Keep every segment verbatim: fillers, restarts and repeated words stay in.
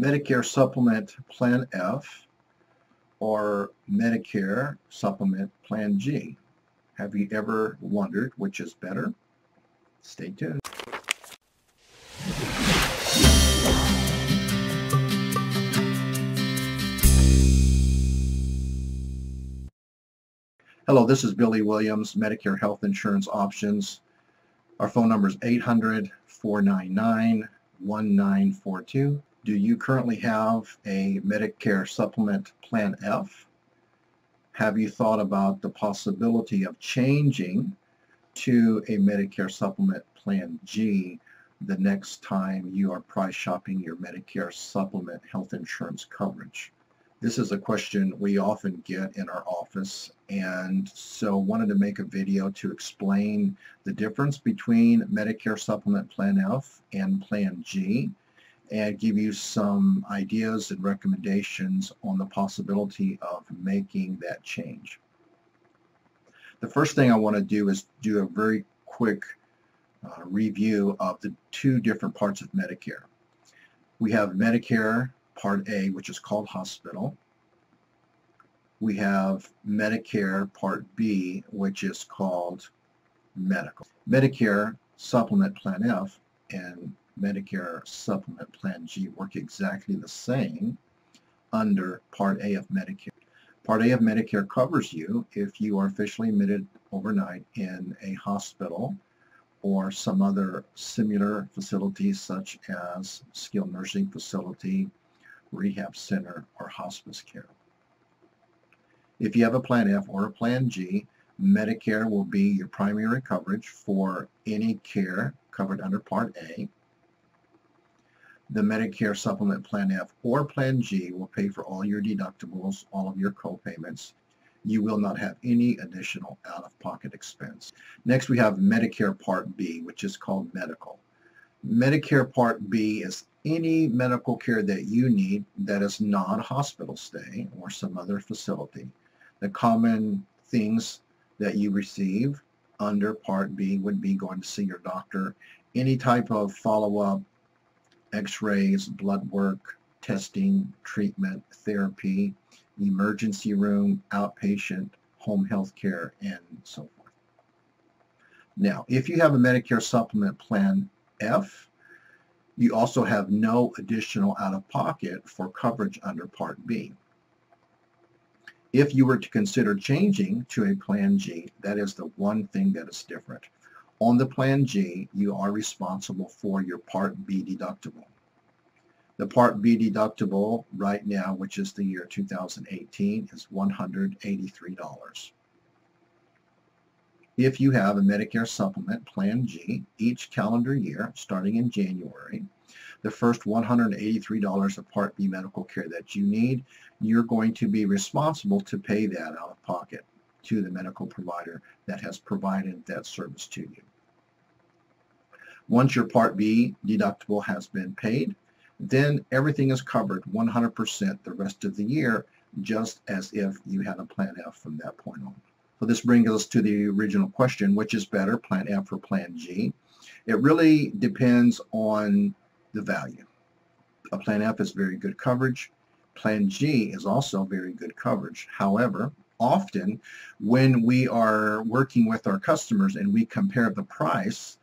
Medicare Supplement Plan F or Medicare Supplement Plan G. Have you ever wondered which is better? Stay tuned. Hello, this is Billy Williams, Medicare Health Insurance Options. Our phone number is eight hundred, four nine nine, one nine four two. Do you currently have a Medicare Supplement Plan F? Have you thought about the possibility of changing to a Medicare Supplement Plan G the next time you are price shopping your Medicare Supplement health insurance coverage? This is a question we often get in our office, and so wanted to make a video to explain the difference between Medicare Supplement Plan F and Plan G and give you some ideas and recommendations on the possibility of making that change. The first thing I want to do is do a very quick uh, review of the two different parts of Medicare. We have Medicare Part A, which is called hospital. We have Medicare Part B, which is called medical. Medicare Supplement Plan F and Medicare Supplement Plan G work exactly the same under Part A of Medicare. Part A of Medicare covers you if you are officially admitted overnight in a hospital or some other similar facility such as skilled nursing facility, rehab center, or hospice care. If you have a Plan F or a Plan G, Medicare will be your primary coverage for any care covered under Part A. The Medicare Supplement Plan F or Plan G will pay for all your deductibles, all of your co-payments. You will not have any additional out-of-pocket expense. Next, we have Medicare Part B, which is called medical. Medicare Part B is any medical care that you need that is not hospital stay or some other facility. The common things that you receive under Part B would be going to see your doctor, any type of follow-up, x-rays, blood work, testing, treatment, therapy, emergency room, outpatient, home health care, and so forth. Now, if you have a Medicare Supplement Plan F, you also have no additional out-of-pocket for coverage under Part B. If you were to consider changing to a Plan G, that is the one thing that is different. On the Plan G, you are responsible for your Part B deductible. The Part B deductible right now, which is the year two thousand eighteen, is one hundred eighty-three dollars. If you have a Medicare Supplement Plan G, each calendar year, starting in January, the first one hundred eighty-three dollars of Part B medical care that you need, you're going to be responsible to pay that out of pocket to the medical provider that has provided that service to you. Once your Part B deductible has been paid, then everything is covered one hundred percent the rest of the year, just as if you had a Plan F from that point on. So this brings us to the original question, which is better, Plan F or Plan G? It really depends on the value. A Plan F is very good coverage. Plan G is also very good coverage. However, often when we are working with our customers and we compare the price,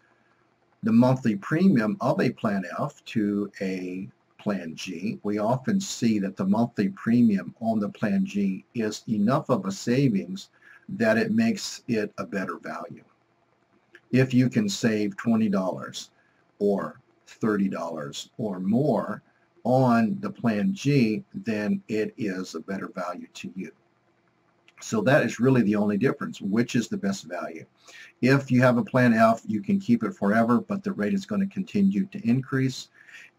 the monthly premium of a Plan F to a Plan G, we often see that the monthly premium on the Plan G is enough of a savings that it makes it a better value. If you can save twenty dollars or thirty dollars or more on the Plan G, then it is a better value to you. So that is really the only difference, which is the best value. If you have a Plan F, you can keep it forever, but the rate is going to continue to increase.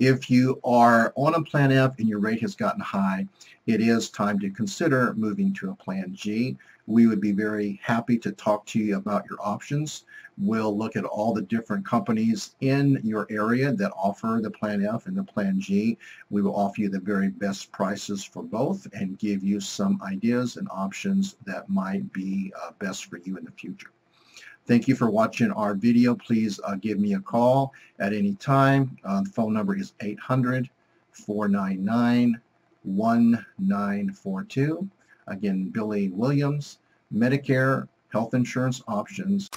If you are on a Plan F and your rate has gotten high, it is time to consider moving to a Plan G. We would be very happy to talk to you about your options. We'll look at all the different companies in your area that offer the Plan F and the Plan G. We will offer you the very best prices for both and give you some ideas and options that might be uh, best for you in the future. Thank you for watching our video. Please uh, give me a call at any time. Uh, the phone number is four nine nine, one nine four two. Again, Billy Williams, Medicare Health Insurance Options.